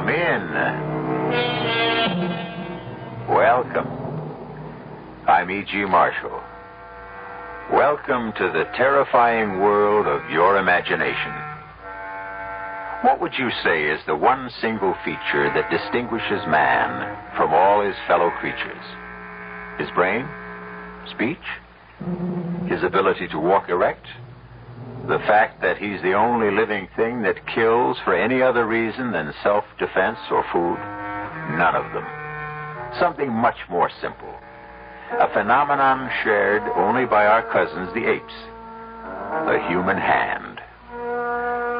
Come in. Welcome. I'm E.G. Marshall. Welcome to the terrifying world of your imagination. What would you say is the one single feature that distinguishes man from all his fellow creatures? His brain? Speech? His ability to walk erect? The fact that he's the only living thing that kills for any other reason than self-defense or food? None of them. Something much more simple. A phenomenon shared only by our cousins, the apes. The human hand.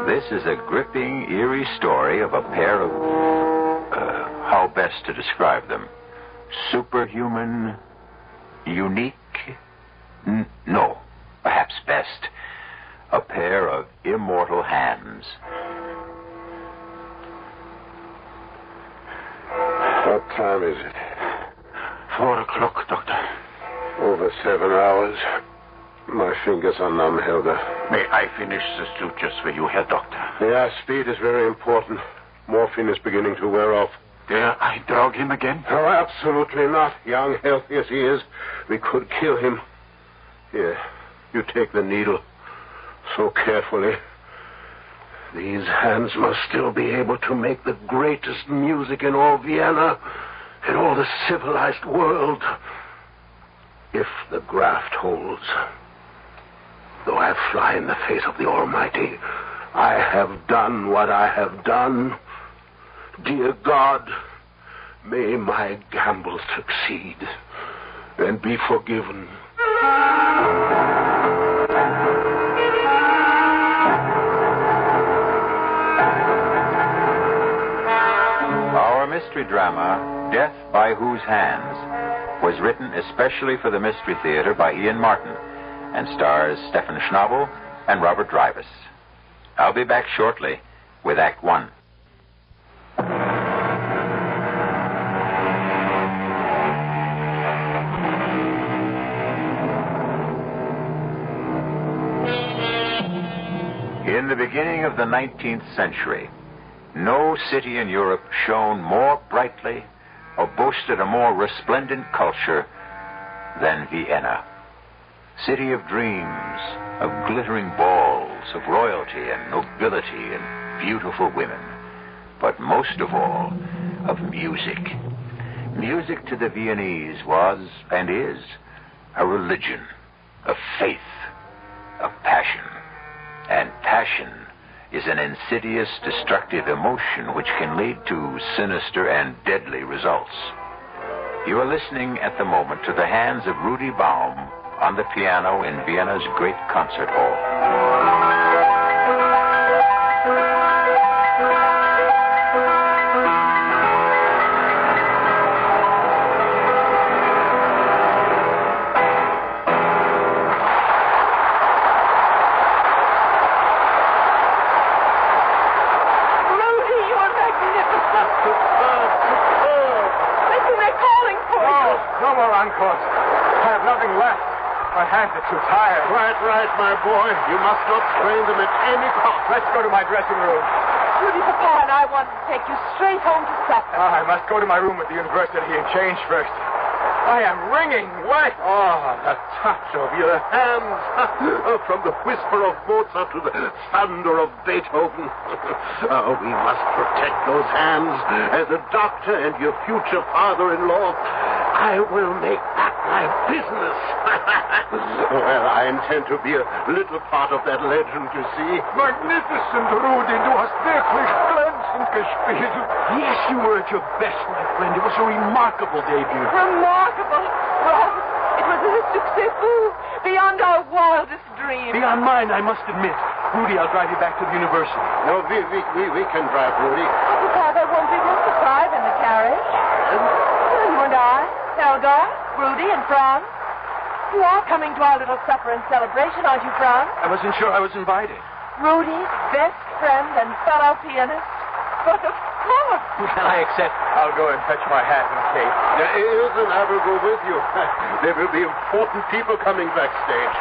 This is a gripping, eerie story of a pair of... how best to describe them? Superhuman, unique? No, perhaps best. A pair of immortal hands. What time is it? 4 o'clock, Doctor. Over 7 hours. My fingers are numb, Helga. May I finish the sutures for you, Herr Doctor? Yeah, speed is very important. Morphine is beginning to wear off. Dare I drug him again? Oh, absolutely not. Young, healthy as he is, we could kill him. Here, you take the needle so carefully. These hands must still be able to make the greatest music in all Vienna... in all the civilized world, if the graft holds. Though I fly in the face of the Almighty, I have done what I have done. Dear God, may my gamble succeed and be forgiven. Our mystery drama... Death by Whose Hands was written especially for the Mystery Theater by Ian Martin and stars Stefan Schnabel and Robert Drivas. I'll be back shortly with Act One. In the beginning of the 19th century, no city in Europe shone more brightly or boasted a more resplendent culture than Vienna. City of dreams, of glittering balls, of royalty and nobility and beautiful women. But most of all, of music. Music to the Viennese was, and is, a religion, a faith, a passion. And passion is an insidious, destructive emotion which can lead to sinister and deadly results. You are listening at the moment to the hands of Rudy Baum on the piano in Vienna's great concert hall. Too tired. Right, my boy. You must not strain them at any cost. Let's go to my dressing room. Rudy, Papa and I want to take you straight home to supper. I must go to my room at the university and change first. I am wringing wet. Oh, the touch of your hands. From the whisper of Mozart to the thunder of Beethoven. Oh, we must protect those hands. As a doctor and your future father-in-law, I will make that my business. Well, I intend to be a little part of that legend, you see. Magnificent, Rudy. Du hast wirklich glänzend gespielt. Yes, you were at your best, my friend. It was a remarkable debut. Remarkable? Well, it was a success beyond our wildest dreams. Beyond mine, I must admit. Rudy, I'll drive you back to the university. No, we can drive, Rudy. Oh, Papa, there won't be room for five in the carriage. You and I. Helga, Rudy, and Franz. You are coming to our little supper and celebration, aren't you, Franz? I wasn't sure I was invited. Rudy's best friend and fellow pianist. But of course. Well, I accept. I'll go and fetch my hat and cape. Ilse and I will go with you. There will be important people coming backstage.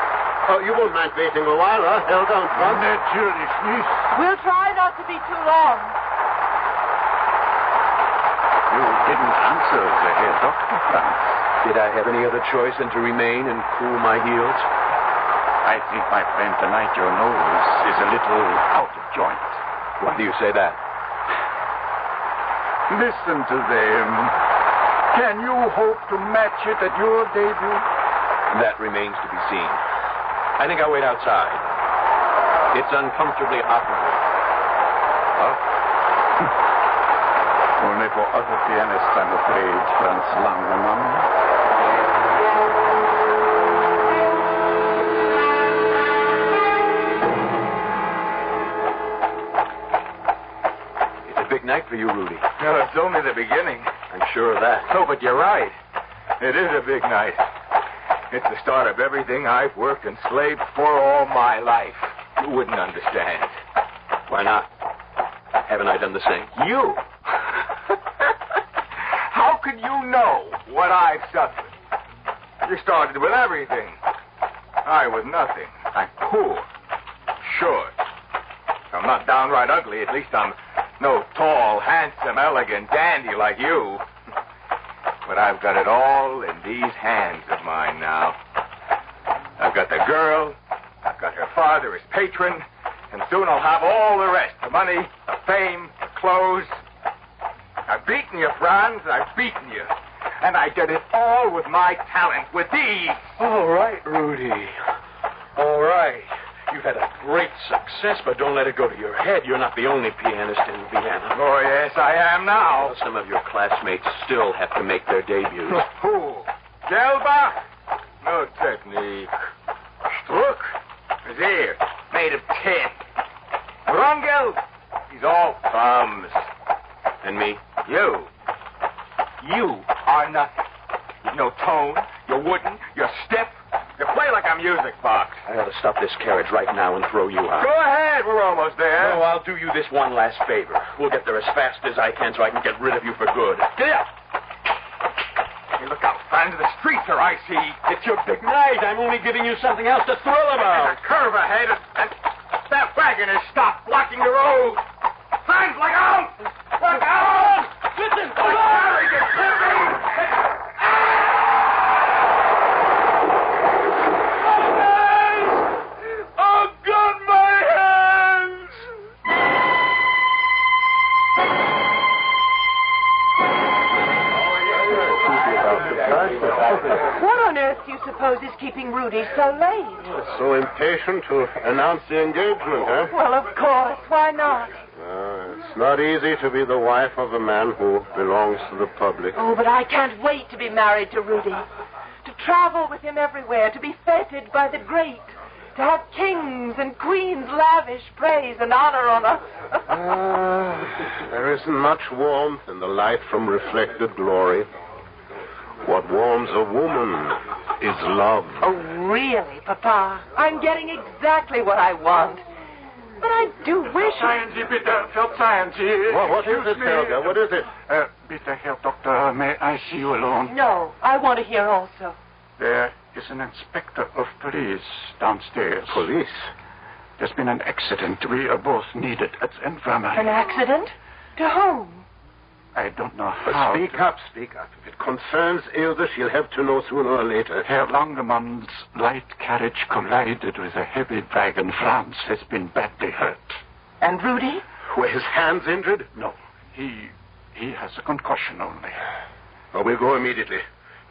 You won't mind waiting a while, huh, Helga and Franz? Naturally. We'll try not to be too long. You didn't answer the Herr Doctor, Franz. Did I have any other choice than to remain and cool my heels? I think my friend tonight, your nose, is a little out of joint. Why do you say that? Listen to them. Can you hope to match it at your debut? That remains to be seen. I think I'll wait outside. It's uncomfortably hot. Huh? Only for other pianists, I'm afraid, Franz Langermann. Night for you, Rudy. Well, it's only the beginning. I'm sure of that. No, but you're right. It is a big night. It's the start of everything I've worked and slaved for all my life. You wouldn't understand. Why not? Haven't I done the same? You? How could you know what I've suffered? You started with everything. I was nothing. I'm poor. Short. I'm not downright ugly. At least I'm no tall, handsome, elegant dandy like you. But I've got it all in these hands of mine now. I've got the girl, I've got her father as patron, and soon I'll have all the rest. The money, the fame, the clothes. I've beaten you, Franz, I've beaten you. And I did it all with my talent, with these. All right, Rudy. All right. You've had a great success, but don't let it go to your head. You're not the only pianist in Vienna. Oh, yes, I am now. Well, some of your classmates still have to make their debuts. Who? Gelbach? No technique. Struck? His ear, made of tin. Brungel? He's all thumbs. And me? You. You are nothing. You've no tone, you're wooden, you're stiff. You play like a music box. I ought to stop this carriage right now and throw you out. Go ahead. We're almost there. No, I'll do you this one last favor. We'll get there as fast as I can so I can get rid of you for good. Get up. Hey, look out. Find the streets or I see. It's your big night. I'm only giving you something else to thrill about. There's a curve ahead. And that wagon has stopped blocking the road. Franz, look out. Look out. Listen. Come on. What on earth do you suppose is keeping Rudy so late? So impatient to announce the engagement, huh? Well, of course. Why not? It's not easy to be the wife of a man who belongs to the public. Oh, but I can't wait to be married to Rudy. To travel with him everywhere. To be feted by the great. To have kings and queens lavish praise and honor on us. There isn't much warmth in the light from reflected glory. What warms a woman is love. Oh, really, Papa? I'm getting exactly what I want. But I do wish... What is it, Helga? What is it? Bitte, Herr Doctor, may I see you alone? No, I want to hear also. There is an inspector of police downstairs. Police? There's been an accident. We are both needed at the infirmary. An accident? To whom? I don't know how. But speak up. If it concerns Ilse, she'll have to know sooner or later. Herr Langemann's light carriage collided with a heavy wagon. Franz has been badly hurt. And Rudy? Were his hands injured? No. He has a concussion only. Oh, we'll go immediately.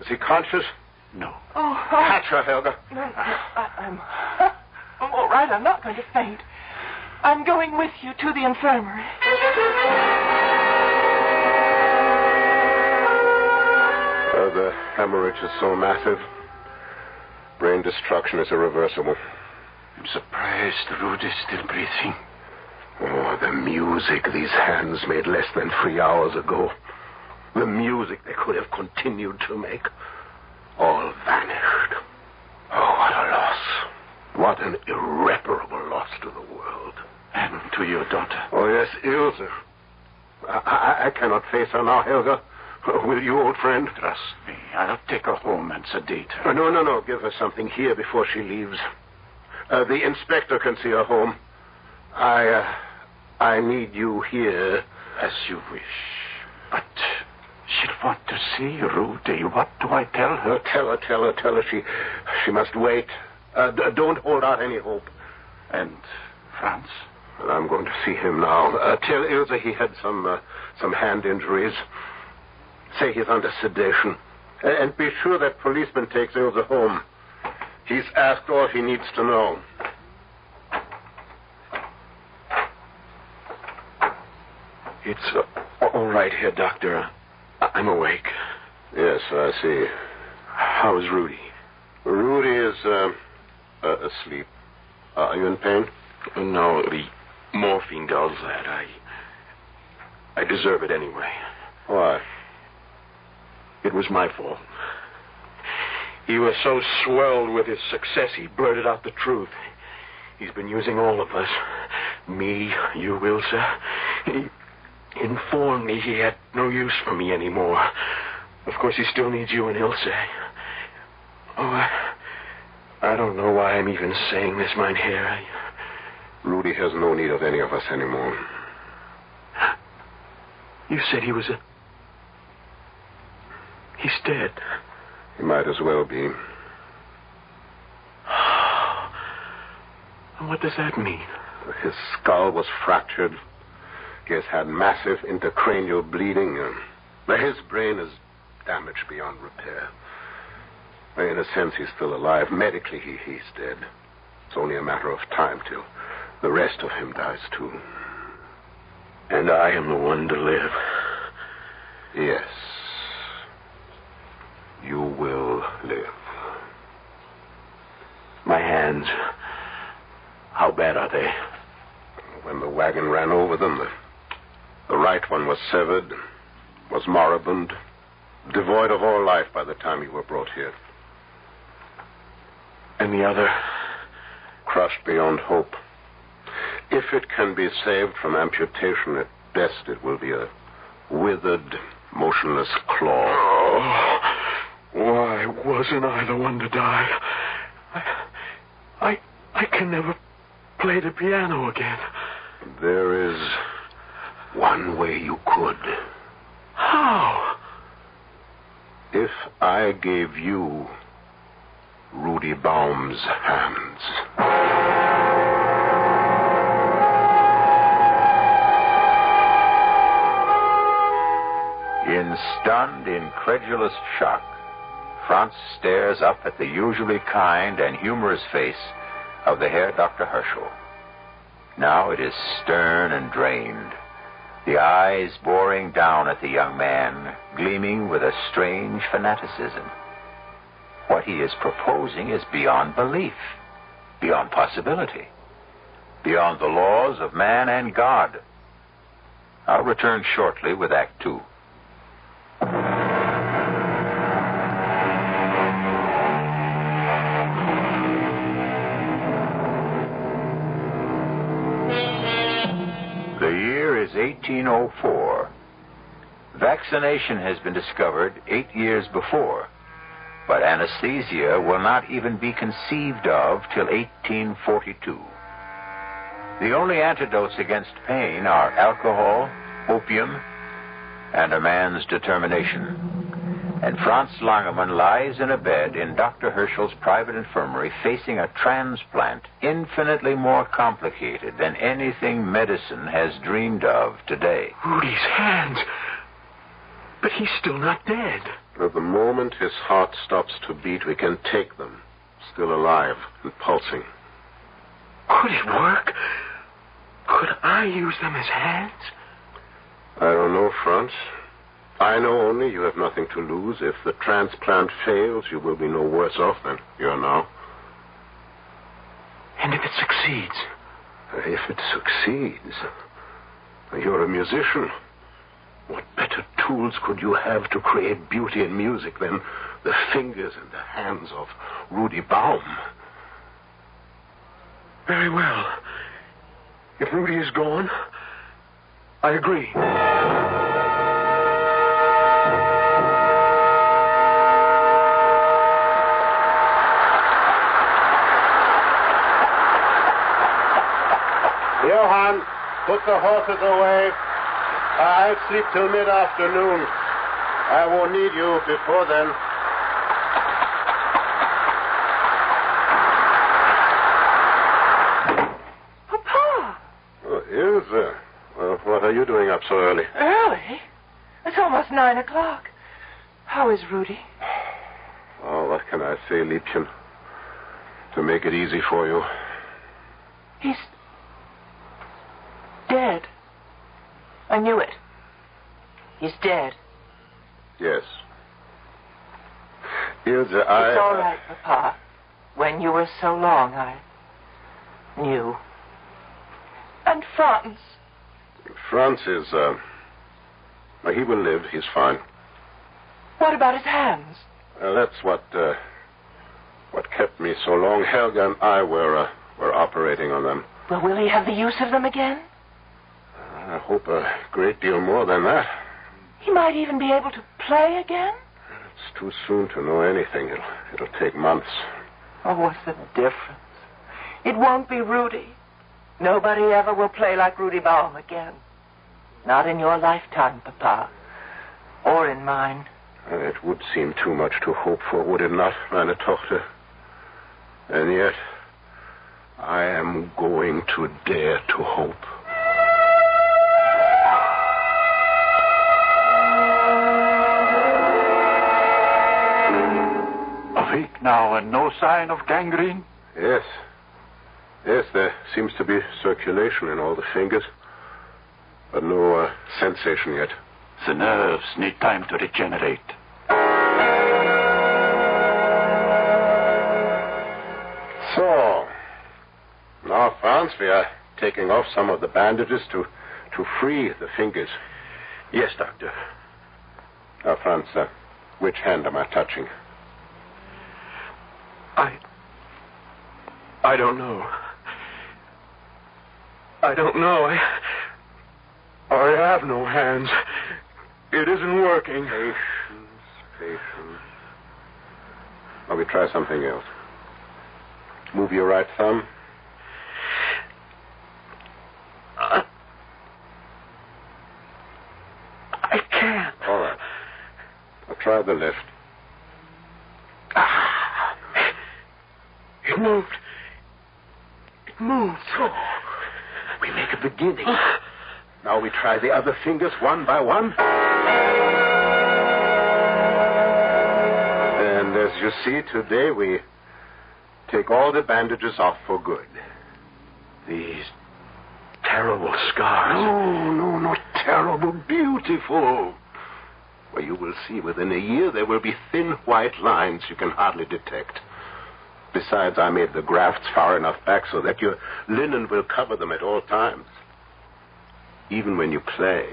Is he conscious? No. Oh, catch her, Helga. No, I'm all right. I'm not going to faint. I'm going with you to the infirmary. The hemorrhage is so massive. Brain destruction is irreversible. I'm surprised Rudy's still breathing. Oh, the music these hands made less than 3 hours ago. The music they could have continued to make. All vanished. Oh, what a loss. What an irreparable loss to the world. And to your daughter. Oh, yes, Ilse. I cannot face her now, Helga. Will you, old friend? Trust me. I'll take her home and sedate her. Oh, no. Give her something here before she leaves. The inspector can see her home. I need you here. As you wish. But she'll want to see you, Rudy. What do I tell her? Tell her. She must wait. Don't hold out any hope. And Franz? Well, I'm going to see him now. Tell Ilse he had some hand injuries. Say he's under sedation. And be sure that policeman takes Ilse home. He's asked all he needs to know. It's all right, Herr Doctor. I'm awake. Yes, I see. How is Rudy? Rudy is asleep. Are you in pain? No, the morphine dulls that. I deserve it anyway. Why? It was my fault. He was so swelled with his success, he blurted out the truth. He's been using all of us. Me, you, Ilza. He informed me he had no use for me anymore. Of course, he still needs you and Ilza. Oh, I don't know why I'm even saying this, mein Herr. Rudy has no need of any of us anymore. You said he was a... He's dead. He might as well be. What does that mean? His skull was fractured. He has had massive intracranial bleeding. His brain is damaged beyond repair. In a sense, he's still alive. Medically, he's dead. It's only a matter of time till the rest of him dies, too. And I am the one to live. Yes. You will live. My hands, how bad are they? When the wagon ran over them, the right one was severed, was moribund, devoid of all life by the time you were brought here. And the other? Crushed beyond hope. If it can be saved from amputation, at best it will be a withered, motionless claw. Oh. Why wasn't I the one to die? I can never play the piano again. There is one way you could. How? If I gave you Rudy Baum's hands. In stunned, incredulous shock, Franz stares up at the usually kind and humorous face of the Herr Dr. Herschel. Now it is stern and drained, the eyes boring down at the young man, gleaming with a strange fanaticism. What he is proposing is beyond belief, beyond possibility, beyond the laws of man and God. I'll return shortly with Act Two. Is 1804. Vaccination has been discovered 8 years before, but anesthesia will not even be conceived of till 1842. The only antidotes against pain are alcohol, opium, and a man's determination. And Franz Langermann lies in a bed in Dr. Herschel's private infirmary facing a transplant infinitely more complicated than anything medicine has dreamed of today. Rudy's hands. But he's still not dead. At the moment his heart stops to beat, we can take them. Still alive and pulsing. Could it work? Could I use them as hands? I don't know, Franz. I know only you have nothing to lose. If the transplant fails, you will be no worse off than you are now. And if it succeeds? If it succeeds? You're a musician. What better tools could you have to create beauty in music than the fingers and the hands of Rudy Baum? Very well. If Rudy is gone, I agree. Johan, put the horses away. I'll sleep till mid-afternoon. I won't need you before then. Papa! Oh, Ilza. Well, what are you doing up so early? Early? It's almost 9 o'clock. How is Rudy? Oh, what can I say, Liebchen? To make it easy for you. He's dead. I knew it. He's dead. Yes. Ilza, I... It's all right, Papa. When you were so long, I knew. And Franz. Franz is, he will live. He's fine. What about his hands? That's what kept me so long. Helga and I were operating on them. Well, will he have the use of them again? I hope a great deal more than that. He might even be able to play again? It's too soon to know anything. It'll take months. Oh, what's the difference? It won't be Rudy. Nobody ever will play like Rudy Baum again. Not in your lifetime, Papa. Or in mine. It would seem too much to hope for, would it not, meine Tochter? And yet, I am going to dare to hope. A week now and no sign of gangrene? Yes. Yes, there seems to be circulation in all the fingers, but no sensation yet. The nerves need time to regenerate. So, now, Franz, we are taking off some of the bandages to free the fingers. Yes, Doctor. Now, Franz, which hand am I touching? I don't know. I don't know. I have no hands. It isn't working. Patience. Now we try something else. Move your right thumb. I can't. All right. I'll try the left. It moved. It moved. So we make a beginning. Now we try the other fingers one by one. And as you see, today we take all the bandages off for good. These terrible scars. No, not terrible. Beautiful. Well, you will see within a year there will be thin white lines you can hardly detect. Besides, I made the grafts far enough back so that your linen will cover them at all times. Even when you play.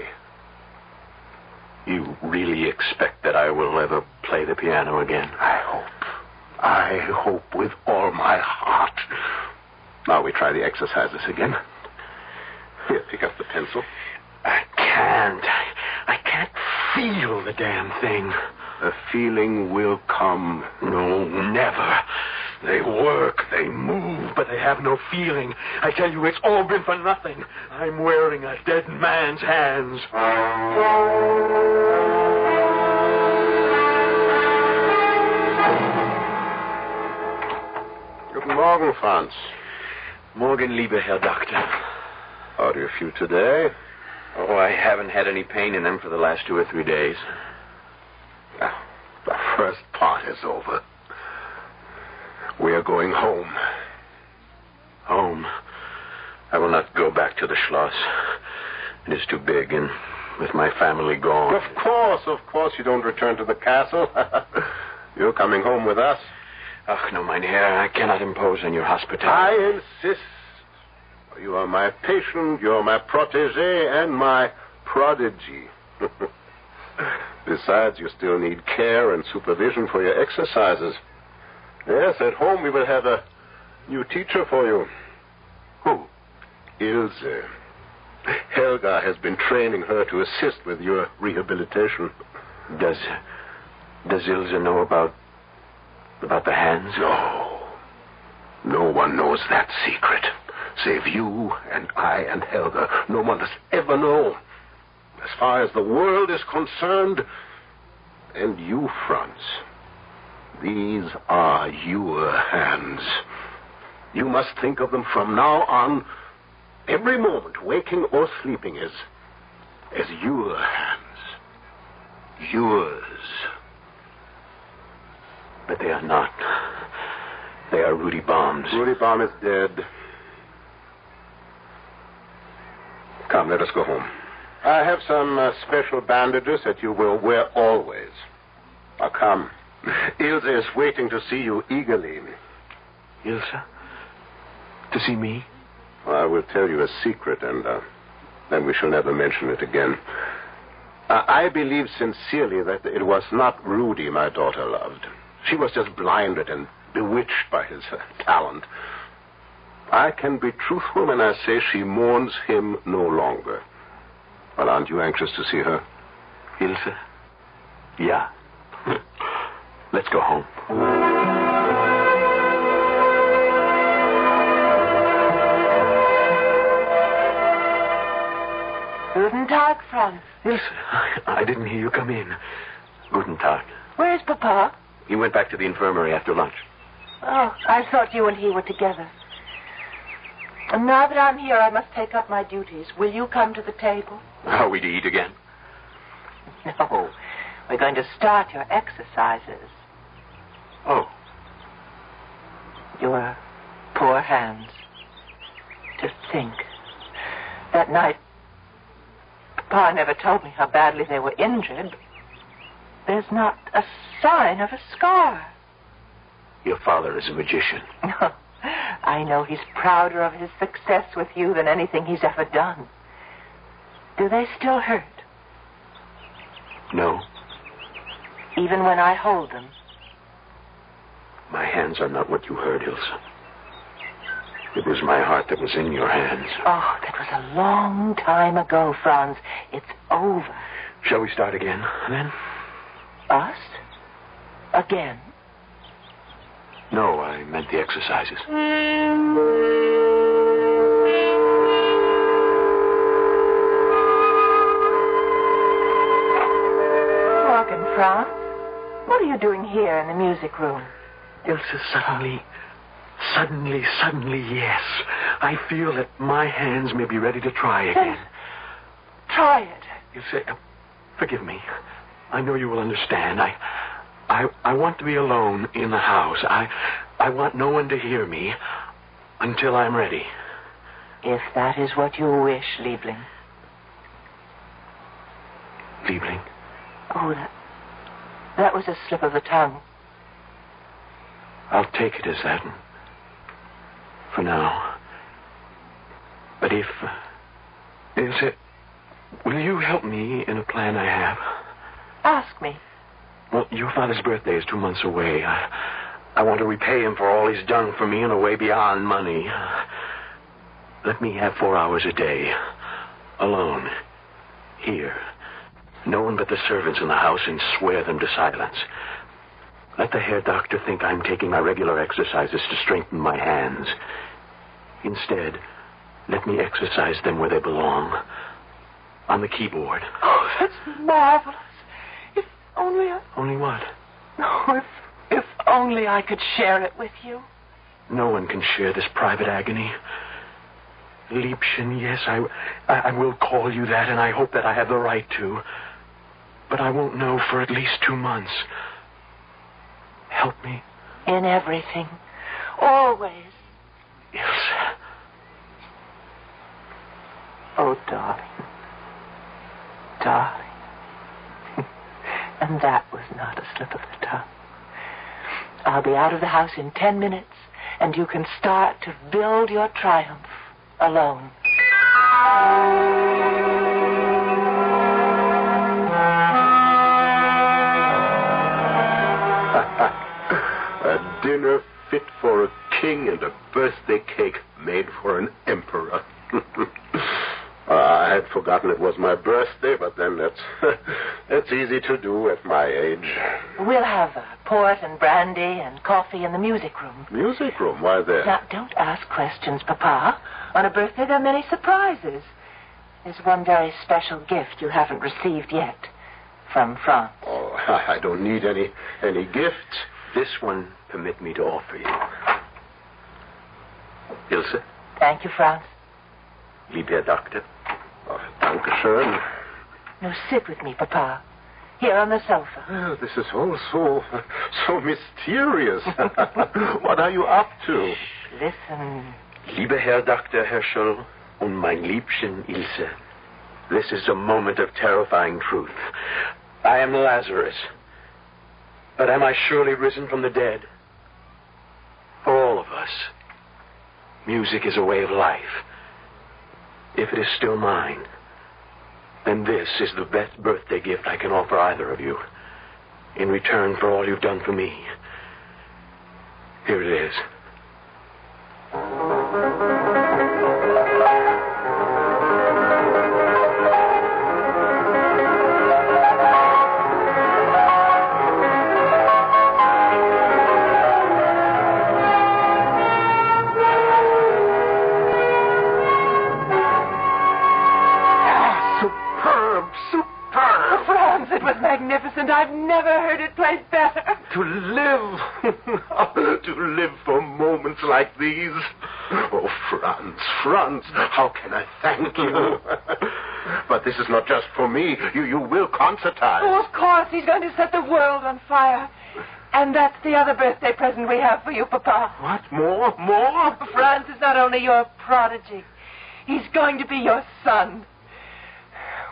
You really expect that I will ever play the piano again? I hope. I hope with all my heart. Now we try the exercises again. Here, pick up the pencil. I can't. I can't feel the damn thing. The feeling will come. No, never. They work, they move, but they have no feeling. I tell you, it's all been for nothing. I'm wearing a dead man's hands. Guten Morgen, Franz. Morgen, lieber Herr Doctor. How do you feel today? Oh, I haven't had any pain in them for the last 2 or 3 days. Well, the first part is over. We are going home. Home? I will not go back to the Schloss. It is too big, and with my family gone... Of course, you don't return to the castle. You're coming home with us. Ach, no, mein Herr, I cannot impose on your hospitality. I insist. You are my patient, you are my protégé, and my prodigy. Besides, you still need care and supervision for your exercises. Yes, at home we will have a new teacher for you. Who? Ilse. Helga has been training her to assist with your rehabilitation. Does Ilse know about the hands? No. No one knows that secret, save you and I and Helga. No one has ever known. As far as the world is concerned, And you, Franz, these are your hands. You must think of them from now on, every moment, waking or sleeping, as your hands. Yours. But they are not. They are Rudy Baum's. Rudy Baum is dead. Come, let us go home. I have some special bandages that you will wear always. Now, come. Ilse is waiting to see you eagerly. Ilse? To see me? I will tell you a secret, and then we shall never mention it again. I believe sincerely that it was not Rudy my daughter loved. She was just blinded and bewitched by his talent. I can be truthful when I say she mourns him no longer. Well, aren't you anxious to see her? Ilse? Yeah. Let's go home. Guten Tag, Franz. Ilse, I didn't hear you come in. Guten Tag. Where's Papa? He went back to the infirmary after lunch. Oh, I thought you and he were together. And now that I'm here, I must take up my duties. Will you come to the table? Are we to eat again? No. We're going to start your exercises. Oh. Your poor hands. To think. That night, Papa never told me how badly they were injured. There's not a sign of a scar. Your father is a magician. No. I know he's prouder of his success with you than anything he's ever done. Do they still hurt? No. Even when I hold them? My hands are not what you heard, Ilsa. It was my heart that was in your hands. Oh, that was a long time ago, Franz. It's over. Shall we start again, then? Us? Again? No, I meant the exercises. Morgan, Franz. What are you doing here in the music room? Ilse, suddenly, yes. I feel that my hands may be ready to try again. Try it. Ilse, forgive me. I know you will understand. I want to be alone in the house. I want no one to hear me until I'm ready. If that is what you wish, Liebling. Liebling? Oh, that was a slip of the tongue. I'll take it as that for now. But if... Ilse, will you help me in a plan I have? Ask me. Well, your father's birthday is 2 months away. I want to repay him for all he's done for me in a way beyond money. Let me have 4 hours a day. Alone. Here. No one but the servants in the house, and swear them to silence. Let the Herr Doctor think I'm taking my regular exercises to strengthen my hands. Instead, let me exercise them where they belong. On the keyboard. Oh, that's marvelous. Only I... Only what? No, if only I could share it with you. No one can share this private agony. Liebchen, yes, I will call you that, and I hope that I have the right to. But I won't know for at least 2 months. Help me. In everything. Always. Yes. Oh, darling. Darling. And that was not a slip of the tongue. I'll be out of the house in 10 minutes, and you can start to build your triumph alone. A dinner fit for a king and a birthday cake made for an emperor. I had forgotten it was my birthday, but then that's easy to do at my age. We'll have port and brandy and coffee in the music room. Music room? Why there? Now, don't ask questions, Papa. On a birthday, there are many surprises. There's one very special gift you haven't received yet. from France. Oh, I don't need any gifts. This one, permit me to offer you. Ilse? Thank you, Franz. Lieber Herr Doctor. Oh, danke schön. Now sit with me, Papa. Here on the sofa. Well, this is all so mysterious. What are you up to? Shh, listen. Lieber Herr Dr. Herschel und mein Liebchen Ilse, this is a moment of terrifying truth. I am Lazarus, but am I surely risen from the dead? For all of us, music is a way of life. If it is still mine, then this is the best birthday gift I can offer either of you, in return for all you've done for me. Here it is. And I've never heard it played better. To live. To live for moments like these. Oh, Franz, how can I thank you? But this is not just for me. You will concertize. Oh, of course. He's going to set the world on fire. And that's the other birthday present we have for you, Papa. What? More? Franz is not only your prodigy. He's going to be your son.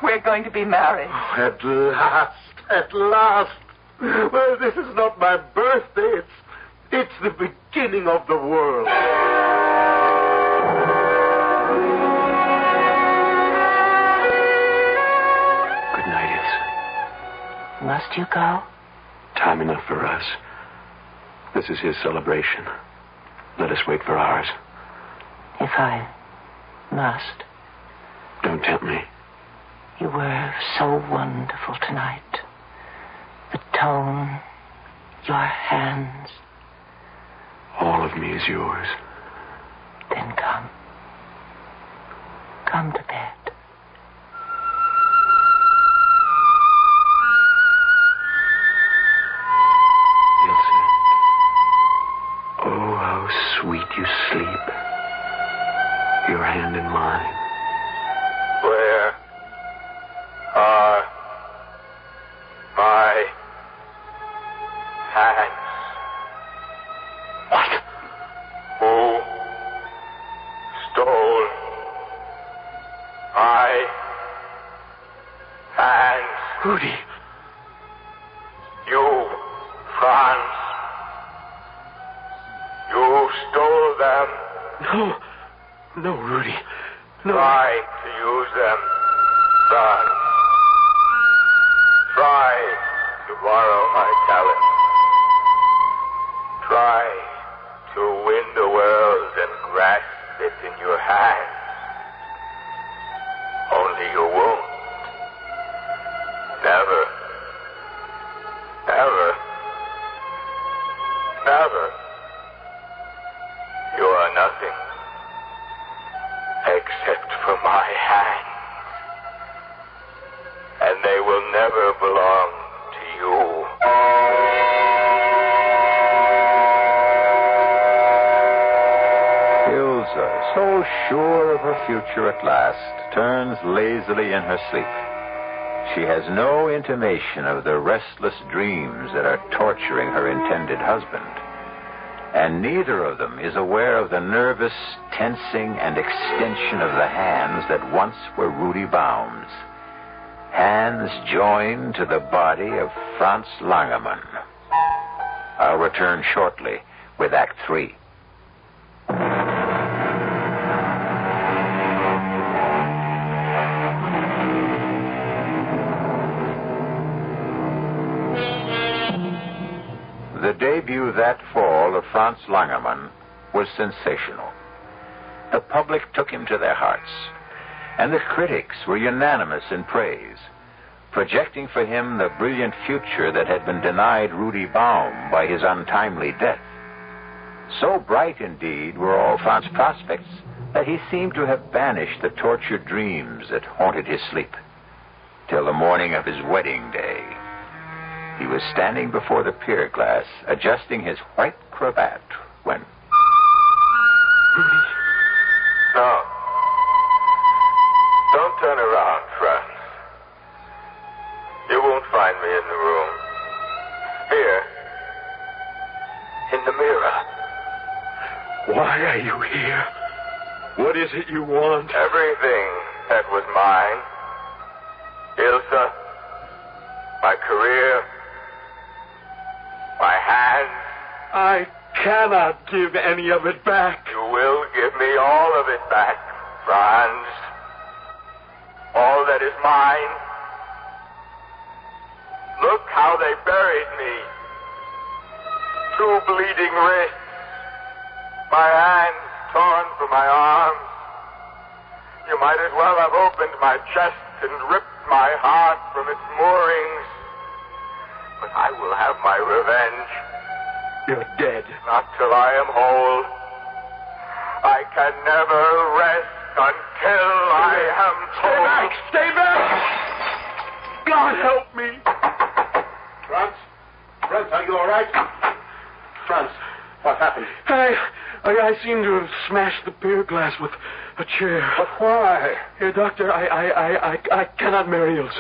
We're going to be married. Oh, at last. Well, this is not my birthday. It's the beginning of the world. Good night, Ilse. Must you go? Time enough for us. This is his celebration. Let us wait for ours. If I must. Don't tempt me. You were so wonderful tonight. The tone, your hands. All of me is yours. Then come. Come to bed. Ilse. Oh, how sweet you sleep. Your hand in mine. Where are my hands? What? Who stole my hands? Rudy. You, Franz. You stole them. No. No, Rudy. No. Try to use them, Franz. Try to borrow my talent. Try to win the world and grasp it in your hands. Only you won't. Never. Never. Never. You are nothing except for my hands. And they will never belong to you. Ilza, so sure of her future at last, turns lazily in her sleep. She has no intimation of the restless dreams that are torturing her intended husband. And neither of them is aware of the nervous tensing and extension of the hands that once were Rudy Baum's. Hands joined to the body of Franz Langermann. I'll return shortly with Act 3. The debut that fall of Franz Langermann was sensational. The public took him to their hearts. And the critics were unanimous in praise, projecting for him the brilliant future that had been denied Rudy Baum by his untimely death. So bright, indeed, were all Franz's prospects that he seemed to have banished the tortured dreams that haunted his sleep. till the morning of his wedding day. He was standing before the pier glass, adjusting his white cravat, when... No. Don't turn around, Franz. You won't find me in the room. Here. In the mirror. Why are you here? What is it you want? Everything that was mine. Ilza, my career, my hands. I cannot give any of it back. You will give me all of it back, Franz. All that is mine. Look how they buried me. Two bleeding wrists. My hands torn from my arms. You might as well have opened my chest and ripped my heart from its moorings. But I will have my revenge. You're dead. Not till I am whole. I can never rest until I am whole. Stay back! Stay back! God help me! Franz? Franz, are you all right? Franz, what happened? I seem to have smashed the pier glass with a chair. But why? Here, Doctor, I cannot marry Ilse.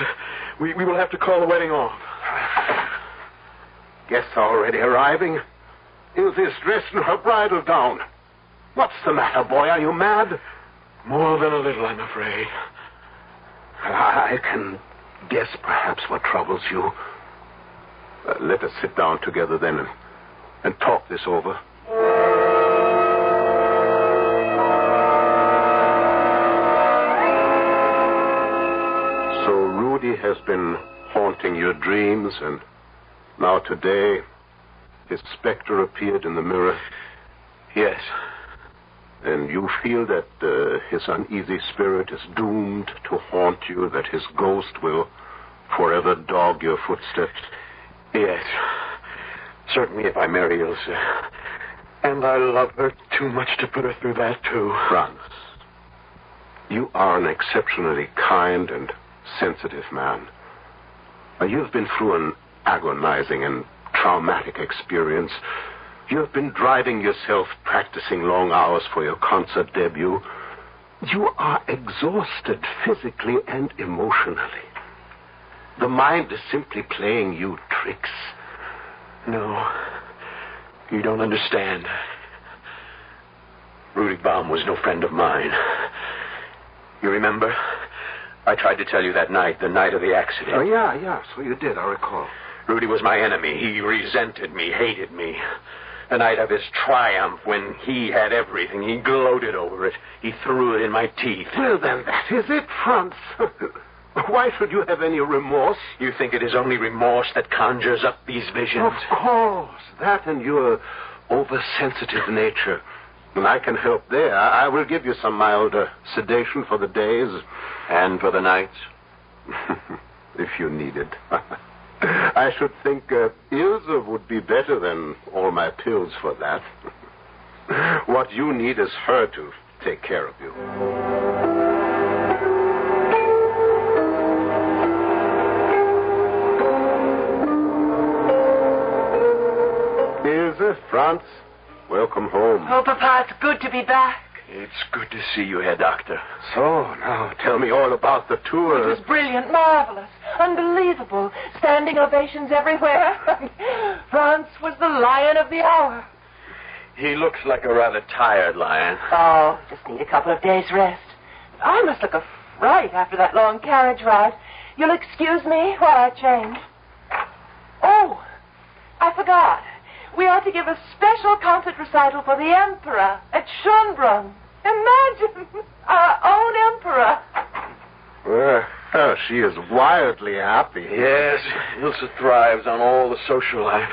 We will have to call the wedding off. Guests are already arriving. Ilse is dressed in her bridal gown. What's the matter, boy? Are you mad? More than a little, I'm afraid. I can guess perhaps what troubles you. Let us sit down together then and talk this over. Rudy has been haunting your dreams, and now today his specter appeared in the mirror. Yes. And you feel that his uneasy spirit is doomed to haunt you, that his ghost will forever dog your footsteps. Yes. Certainly if I marry Ilse. And I love her too much to put her through that, too. Franz, you are an exceptionally kind and sensitive man. You've been through an agonizing and traumatic experience. You've been driving yourself, practicing long hours for your concert debut. You are exhausted physically and emotionally. The mind is simply playing you tricks. No, you don't understand. Rudy Baum was no friend of mine. You remember? I tried to tell you that night, the night of the accident. Oh, yeah, so you did, I recall. Rudy was my enemy. He resented me, hated me. The night of his triumph, when he had everything, he gloated over it. He threw it in my teeth. Well, then, that is it, Franz. Why should you have any remorse? You think it is only remorse that conjures up these visions? Of course. That and your oversensitive nature. And I can help there. I will give you some mild sedation for the days. And for the nights? If you need it. I should think Ilza would be better than all my pills for that. What you need is her to take care of you. Ilza, Franz, welcome home. Oh, Papa, it's good to be back. It's good to see you, Herr Doctor. So, now, tell me all about the tour. It was brilliant, marvelous, unbelievable. Standing ovations everywhere. Franz was the lion of the hour. He looks like a rather tired lion. Oh, just need a couple of days' rest. I must look a fright after that long carriage ride. You'll excuse me while I change. Oh, I forgot. We are to give a special concert recital for the Emperor at Schönbrunn. Imagine! Our own Emperor. Well, she is wildly happy. Yes, Ilse thrives on all the social life.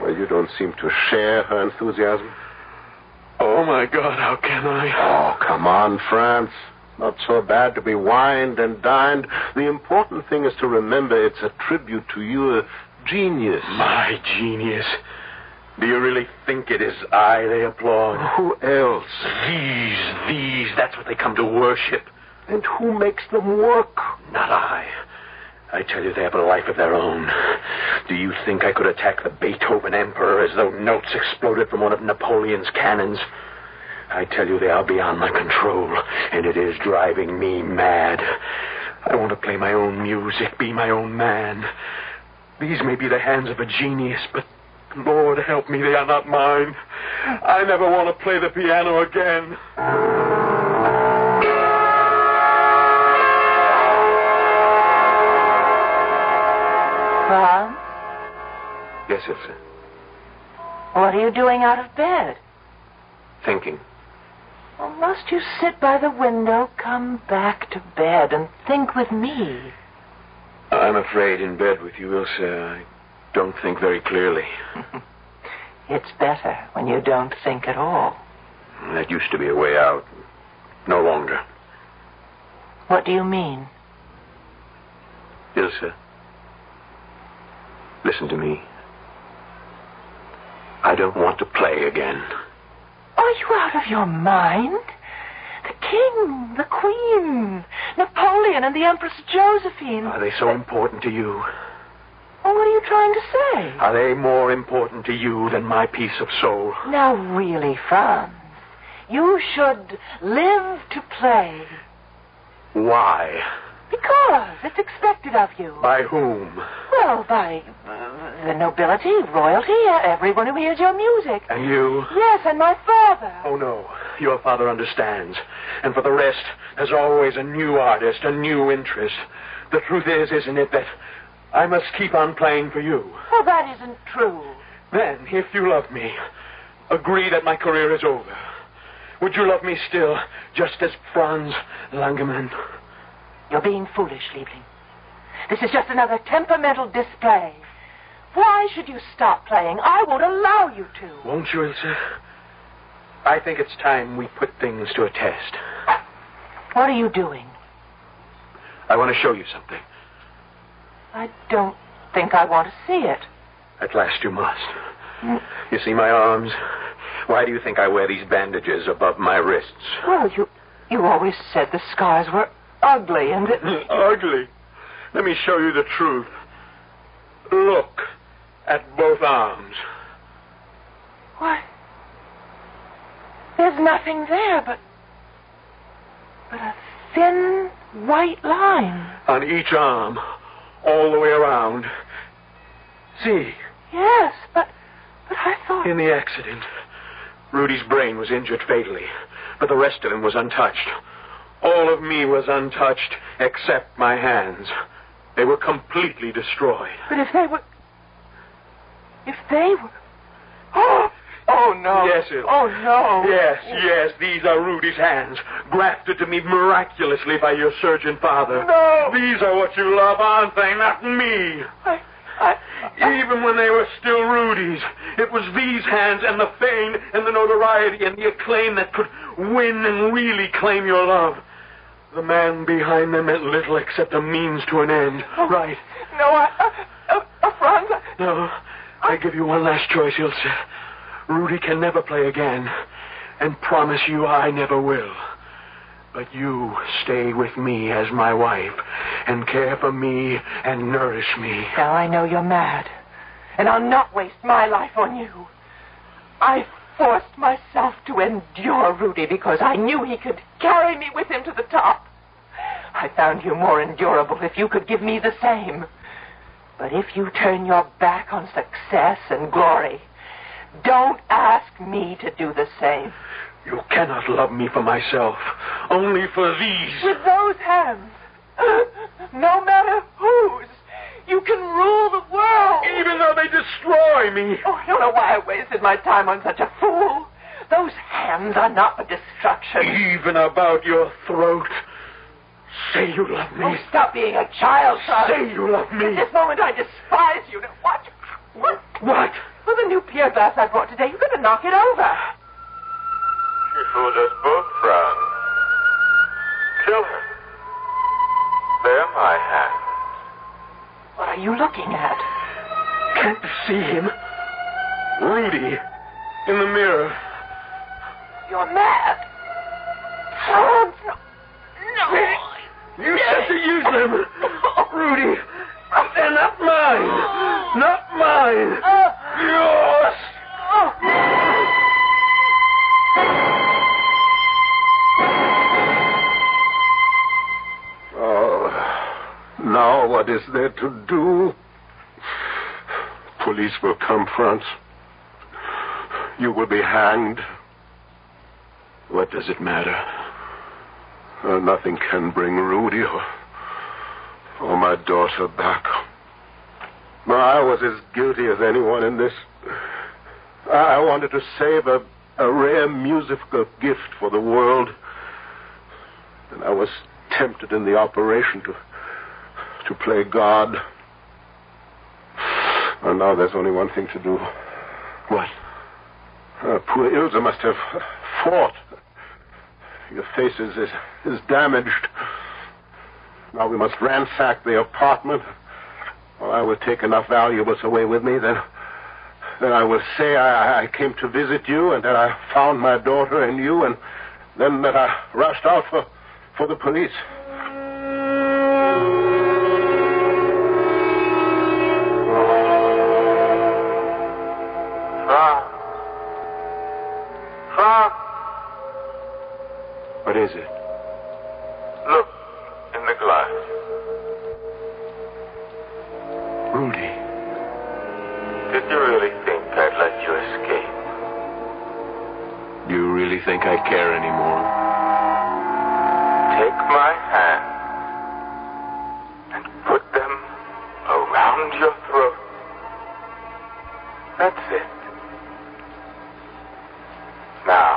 Well, you don't seem to share her enthusiasm. Oh, my God, how can I? Oh, come on, Franz. Not so bad to be wined and dined. The important thing is to remember it's a tribute to your genius. My genius? Do you really think it is I they applaud? Who else? These. That's what they come to worship. And who makes them work? Not I. I tell you, they have a life of their own. Do you think I could attack the Beethoven Emperor as though notes exploded from one of Napoleon's cannons? I tell you, they are beyond my control, and it is driving me mad. I want to play my own music, be my own man. These may be the hands of a genius, but Lord help me, they are not mine. I never want to play the piano again. Rob? Yes, Ilse? What are you doing out of bed? Thinking. Well, must you sit by the window? Come back to bed and think with me. I'm afraid in bed with you, Ilse, I don't think very clearly. It's better when you don't think at all. That used to be a way out. No longer. What do you mean? Ilse, listen to me. I don't want to play again. Are you out of your mind? The king, the queen, Napoleon and the Empress Josephine. Are they so important to you? Well, what are you trying to say? Are they more important to you than my peace of soul? Now, really, Franz, you should live to play. Why? Because it's expected of you. By whom? Well, by the nobility, royalty, everyone who hears your music. And you? Yes, and my father. Oh, no. Your father understands. And for the rest, there's always a new artist, a new interest. The truth is, isn't it, that I must keep on playing for you? Well, that isn't true. Then, if you love me, agree that my career is over. Would you love me still, just as Franz Langermann? You're being foolish, Liebling. This is just another temperamental display. Why should you stop playing? I won't allow you to. Won't you, Ilse? I think it's time we put things to a test. What are you doing? I want to show you something. I don't think I want to see it. At last you must. You see my arms? Why do you think I wear these bandages above my wrists? Well, you always said the scars were ugly, and it... Ugly? Let me show you the truth. Look at both arms. Why? There's nothing there but a thin white line. On each arm, all the way around. See? Yes, but I thought... In the accident, Rudy's brain was injured fatally, but the rest of him was untouched. All of me was untouched except my hands. They were completely destroyed. But if they were... If they were... Oh! Oh, no. Yes, Ilse. Oh, no. Yes, yes, these are Rudy's hands, grafted to me miraculously by your surgeon father. No! These are what you love, aren't they? Not me. Even when they were still Rudy's, it was these hands and the fame and the notoriety and the acclaim that could win and really claim your love. The man behind them meant little except a means to an end. Oh, right. No, Franz... No, I give you one last choice, Ilse. Rudy can never play again, and promise you I never will. But you stay with me as my wife, and care for me, and nourish me. Now, I know you're mad, and I'll not waste my life on you. I forced myself to endure Rudy because I knew he could carry me with him to the top. I found you more endurable if you could give me the same. But if you turn your back on success and glory, don't ask me to do the same. You cannot love me for myself, only for these. With those hands, no matter whose, you can rule the world. Even though they destroy me. Oh, I don't know why I wasted my time on such a fool. Those hands are not for destruction. Even about your throat. Say you love me. Oh, stop being a child, son. Say you love me. At this moment, I despise you. What? What? What? Well, the new pier glass I brought today, you better knock it over. She fooled us both, Franz. Kill her. They're my hands. What are you looking at? Can't you see him? Rudy. In the mirror. You're mad. Franz, no. You said to use them. Rudy. They're not mine. Not mine. Yours. Oh, now what is there to do? Police will come, Franz. You will be hanged. What does it matter? Nothing can bring Rudy or my daughter back. I was as guilty as anyone in this. I wanted to save a rare musical gift for the world. And I was tempted in the operation to play God. And now there's only one thing to do. What? Poor Ilza must have fought. Your face is damaged. Now we must ransack the apartment. Or I will take enough valuables away with me. Then I will say I came to visit you, and that I found my daughter and you, and then that I rushed out for the police. What is it? Look in the glass. Rudy. Did you really think I'd let you escape? Do you really think I care anymore? Take my hand and put them around your throat. That's it. Now.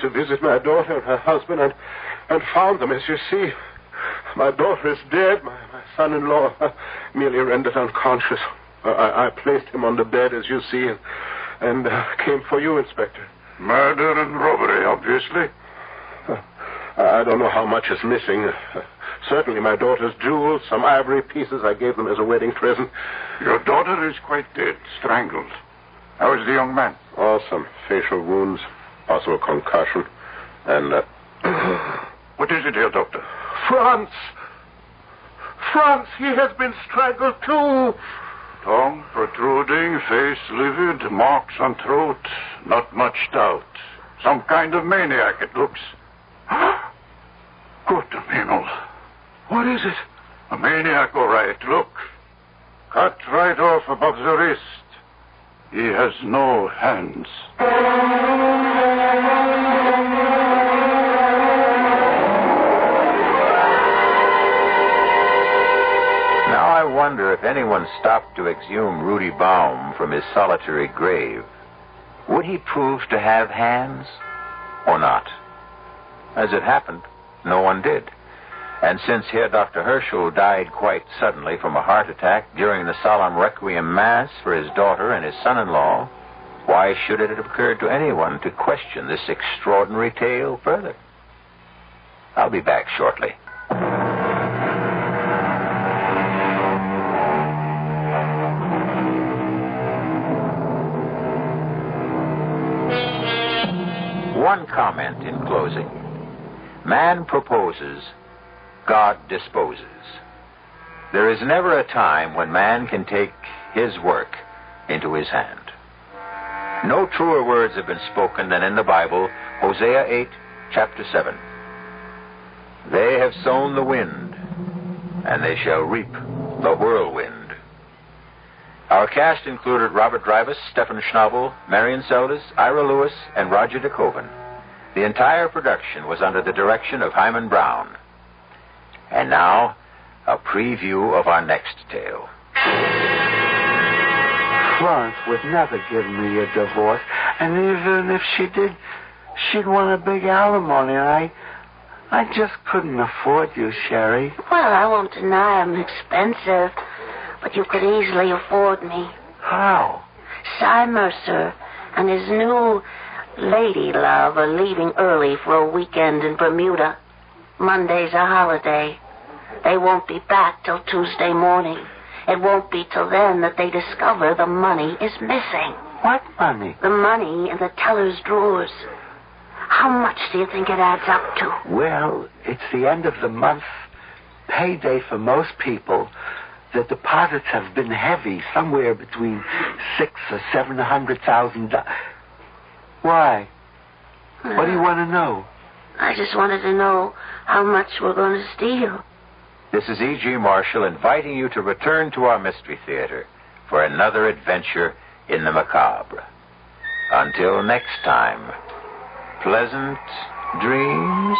To visit my daughter and her husband and found them, as you see. My daughter is dead. My son-in-law merely rendered unconscious. I placed him on the bed, as you see, and came for you, Inspector. Murder and robbery, obviously. I don't know how much is missing. Certainly my daughter's jewels, some ivory pieces I gave them as a wedding present. Your daughter is quite dead, strangled. How is the young man? Oh, some facial wounds. Possible concussion, and... What is it, Herr Doctor? Franz! Franz, he has been strangled, too! Tongue protruding, face livid, marks on throat, not much doubt. Some kind of maniac, it looks. Good, Emil. What is it? A maniac, all right, look. Cut right off above the wrist. He has no hands. Now I wonder if anyone stopped to exhume Rudy Baum from his solitary grave. Would he prove to have hands or not? As it happened, no one did. And since Herr Dr. Herschel died quite suddenly from a heart attack during the solemn requiem mass for his daughter and his son-in-law, why should it have occurred to anyone to question this extraordinary tale further? I'll be back shortly. One comment in closing. Man proposes, God disposes. There is never a time when man can take his work into his hand. No truer words have been spoken than in the Bible, Hosea 8, chapter 7. They have sown the wind, and they shall reap the whirlwind. Our cast included Robert Drivas, Stefan Schnabel, Marion Seldes, Ira Lewis, and Roger DeKoven. The entire production was under the direction of Hyman Brown. And now, a preview of our next tale. Florence would never give me a divorce, and even if she did, she'd want a big alimony, and I just couldn't afford you, Sherry. Well, I won't deny I'm expensive, but you could easily afford me. How? Cy Mercer and his new lady love are leaving early for a weekend in Bermuda. Monday's a holiday. They won't be back till Tuesday morning. It won't be till then that they discover the money is missing. What money? The money in the teller's drawers. How much do you think it adds up to? Well, it's the end of the month. Payday for most people. The deposits have been heavy, somewhere between $600,000 or $700,000. Why? What do you want to know? I just wanted to know how much we're going to steal. This is E.G. Marshall inviting you to return to our Mystery Theater for another adventure in the macabre. Until next time, pleasant dreams.